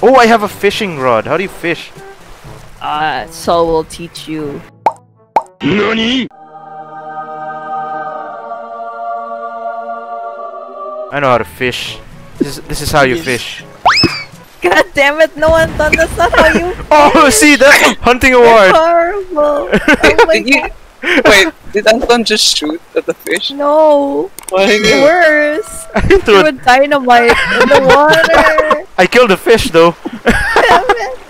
Oh, I have a fishing rod. How do you fish? So we'll teach you. NANI? I know how to fish. This is how you fish. God damn it! No one done that's not how you. Oh, see that hunting award. That's horrible. Oh my God. Wait, did Anton just shoot at the fish? No. It's worse. I threw a dynamite in the water. I killed the fish though. Damn it.